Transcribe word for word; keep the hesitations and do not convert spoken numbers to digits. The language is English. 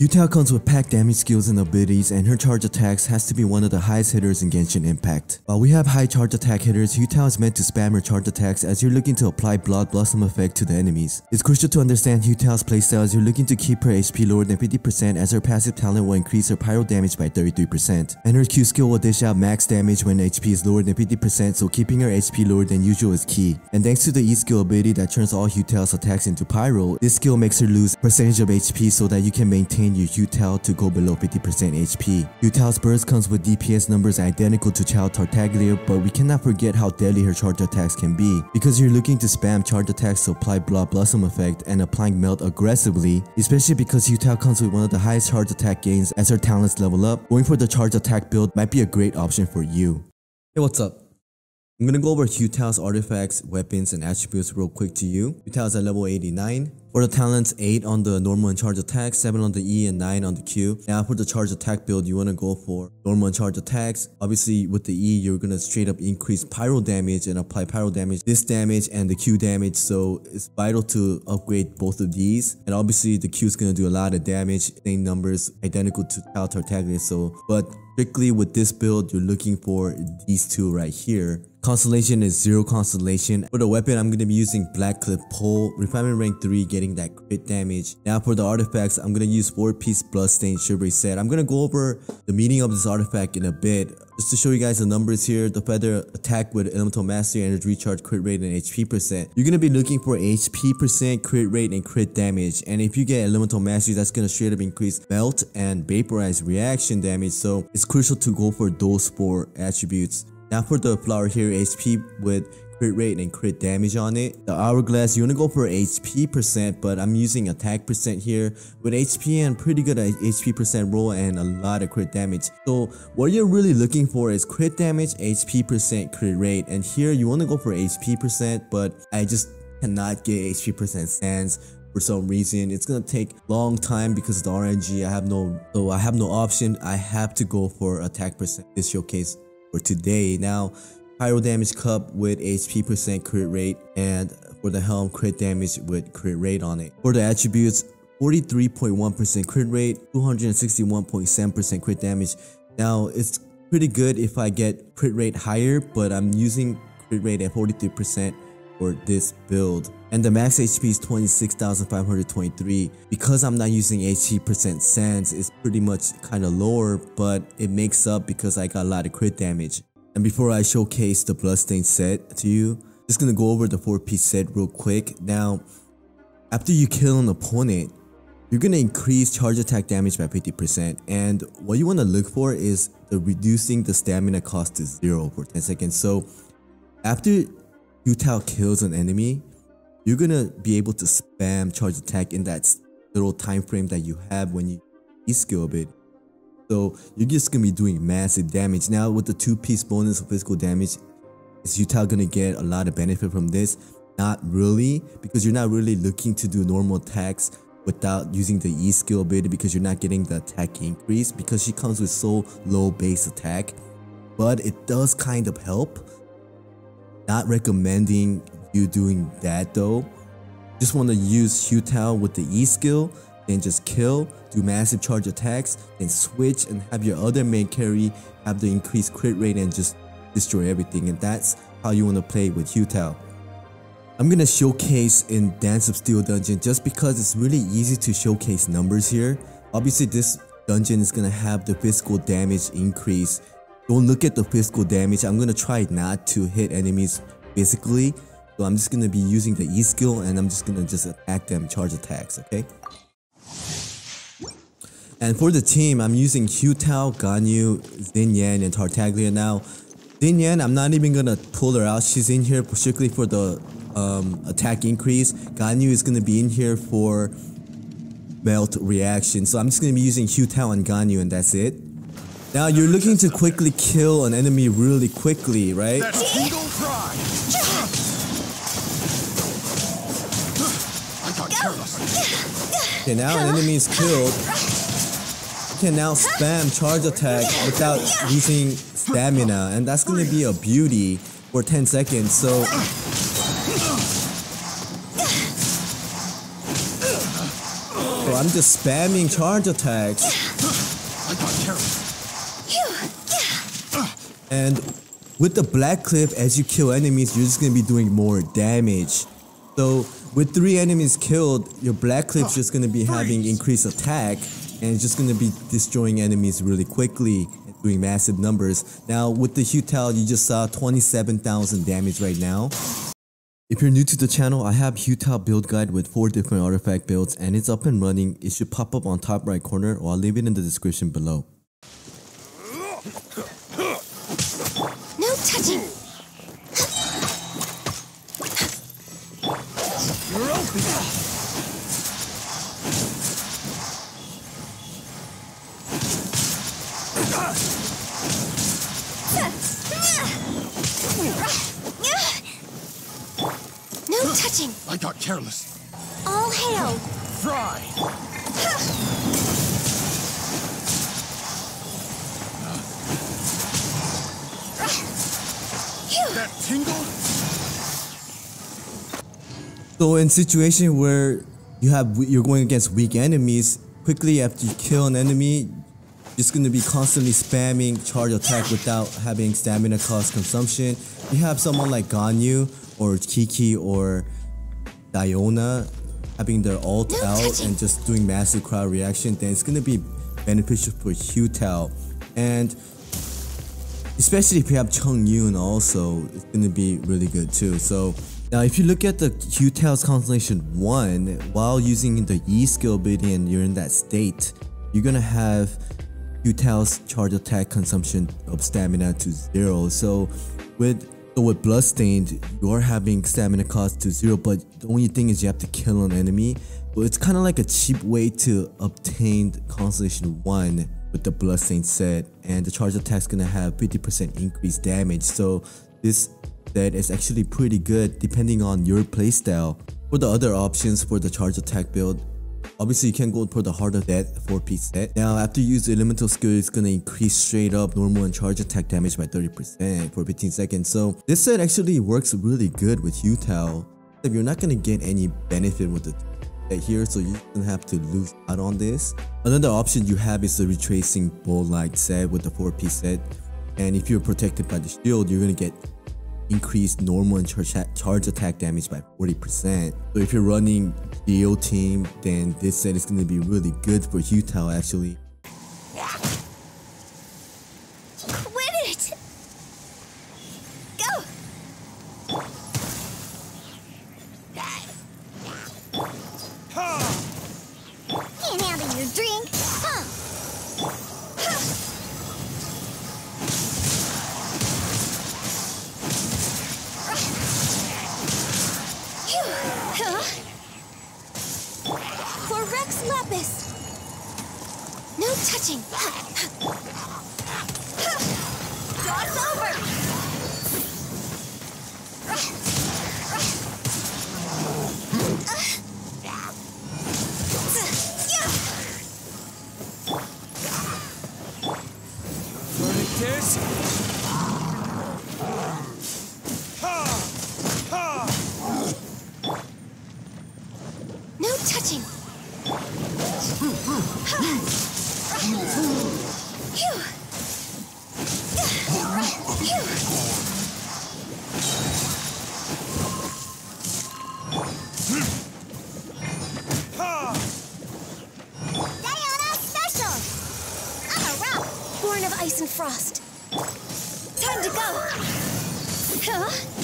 Hu Tao comes with packed damage skills and abilities, and her charge attacks has to be one of the highest hitters in Genshin Impact. While we have high charge attack hitters, Hu Tao is meant to spam her charge attacks as you're looking to apply Blood Blossom effect to the enemies. It's crucial to understand Hu Tao's playstyle as you're looking to keep her H P lower than fifty percent, as her passive talent will increase her pyro damage by thirty-three percent. And her Q skill will dish out max damage when H P is lower than fifty percent, so keeping her H P lower than usual is key. And thanks to the E skill ability that turns all Hu Tao's attacks into pyro, this skill makes her lose percentage of H P so that you can maintain your Hu Tao to go below fifty percent H P. Hu Tao's burst comes with D P S numbers identical to Child Tartaglia, but we cannot forget how deadly her charge attacks can be. Because you're looking to spam charge attacks to apply Blood Blossom effect and applying melt aggressively, especially because Hu Tao comes with one of the highest charge attack gains as her talents level up, going for the charge attack build might be a great option for you. Hey, what's up? I'm gonna go over Hu Tao's artifacts, weapons, and attributes real quick to you. Hu Tao is at level eighty-nine. For the talents, eight on the normal and charge attack, seven on the E, and nine on the Q. Now for the charge attack build, you want to go for normal and charge attacks. Obviously with the E, you're going to straight up increase pyro damage and apply pyro damage, this damage, and the Q damage. So it's vital to upgrade both of these. And obviously the Q is going to do a lot of damage, same numbers identical to Child Tartaglia. So, but strictly with this build, you're looking for these two right here. Constellation is zero constellation. For the weapon, I'm going to be using Blackcliff Pole, refinement rank three, getting that crit damage. Now for the artifacts, I'm going to use four piece Bloodstained Chivalry set. I'm going to go over the meaning of this artifact in a bit. Just to show you guys the numbers here, the feather attack with elemental mastery, energy recharge, crit rate, and H P percent. You're going to be looking for H P percent, crit rate, and crit damage. And if you get elemental mastery, that's going to straight up increase melt and vaporize reaction damage. So it's crucial to go for those four attributes. Now for the flower here, H P with crit rate and crit damage on it. The hourglass, you want to go for H P percent, but I'm using attack percent here with H P and pretty good H P percent roll and a lot of crit damage. So what you're really looking for is crit damage, H P percent, crit rate, and here you want to go for H P percent, but I just cannot get H P percent stands for some reason. It's gonna take long time because of the R N G. I have no, so I have no option. I have to go for attack percent this showcase for today. Now, pyro damage cup with H P percent, crit rate, and for the helm, crit damage with crit rate on it. For the attributes, forty-three point one percent crit rate, two hundred sixty-one point seven percent crit damage. Now it's pretty good if I get crit rate higher, but I'm using crit rate at forty-three percent for this build. And the max H P is twenty-six thousand five hundred twenty-three. Because I'm not using H P percent sands, it's pretty much kind of lower, but it makes up because I got a lot of crit damage. And before I showcase the Bloodstained set to you, just gonna go over the four piece set real quick. Now, after you kill an opponent, you're gonna increase charge attack damage by fifty percent. And what you wanna look for is the reducing the stamina cost to zero for ten seconds. So after Hu Tao kills an enemy, you're gonna be able to spam charge attack in that little time frame that you have when you E-skill a bit. So you're just going to be doing massive damage. Now with the two piece bonus of physical damage, is Hu Tao going to get a lot of benefit from this? Not really, because you're not really looking to do normal attacks without using the E skill ability, because you're not getting the attack increase because she comes with so low base attack. But it does kind of help. Not recommending you doing that though. Just want to use Hu Tao with the E skill, then just kill, do massive charge attacks, then switch and have your other main carry have the increased crit rate and just destroy everything. And that's how you want to play with Hu Tao. I'm going to showcase in Dance of Steel dungeon just because it's really easy to showcase numbers here. Obviously this dungeon is going to have the physical damage increase. Don't look at the physical damage. I'm going to try not to hit enemies physically, so I'm just going to be using the E skill and I'm just going to just attack them charge attacks, okay? And for the team, I'm using Hu Tao, Ganyu, Xin Yan, and Tartaglia. Now, Xin Yan, I'm not even gonna pull her out. She's in here particularly for the um, attack increase. Ganyu is gonna be in here for melt reaction. So I'm just gonna be using Hu Tao and Ganyu, and that's it. Now you're looking to quickly kill an enemy really quickly, right? That's eagle pride. I got careless. Okay, now an enemy is killed. Can now spam charge attack without using stamina, and that's going to be a beauty for ten seconds. So Bro, I'm just spamming charge attacks. And with the Blackcliff, as you kill enemies, you're just gonna be doing more damage. So with three enemies killed, your Blackcliff's just gonna be having increased attack, and it's just gonna be destroying enemies really quickly, doing massive numbers. Now with the Hu Tao, you just saw twenty-seven thousand damage right now. If you're new to the channel, I have Hu Tao build guide with four different artifact builds, and it's up and running. It should pop up on top right corner, or I'll leave it in the description below. No touching. No touching. I got careless. All hail. Fry. That tingle. So in situation where you have you're going against weak enemies, quickly after you kill an enemy, just going to be constantly spamming charge attack without having stamina cost consumption. You have someone like Ganyu or Kiki or Diona having their ult out and just doing massive crowd reaction, then it's going to be beneficial for Hu Tao. And especially if you have Chongyun also, it's going to be really good too. So now if you look at the Hu Tao's Constellation one, while using the E skill ability and you're in that state, you're going to have Hu Tao's charge attack consumption of stamina to zero. So with so with Bloodstained, you're having stamina cost to zero, but the only thing is you have to kill an enemy. Well, it's kind of like a cheap way to obtain Constellation one with the Bloodstained set, and the charge attack's gonna have fifty percent increased damage. So this set is actually pretty good depending on your playstyle. For the other options for the charge attack build, obviously you can go for the Heart of Death four piece set. Now after you use the elemental skill, it's gonna increase straight up normal and charge attack damage by thirty percent for fifteen seconds. So this set actually works really good with Hu Tao. You're not gonna get any benefit with the set here, so you don't have to lose out on this. Another option you have is the retracing bow light set with the four piece set. And if you're protected by the shield, you're gonna get increased normal and charge, charge attack damage by forty percent. So if you're running D O team, then this set is going to be really good for Hu Tao actually. Quit it! Go! Ha! Get out of your drink! Huh. Huh. Rex Lapis! No touching! Cross over! No touching! Diona special! I'm a rock, born of ice and frost. Time to go! Huh?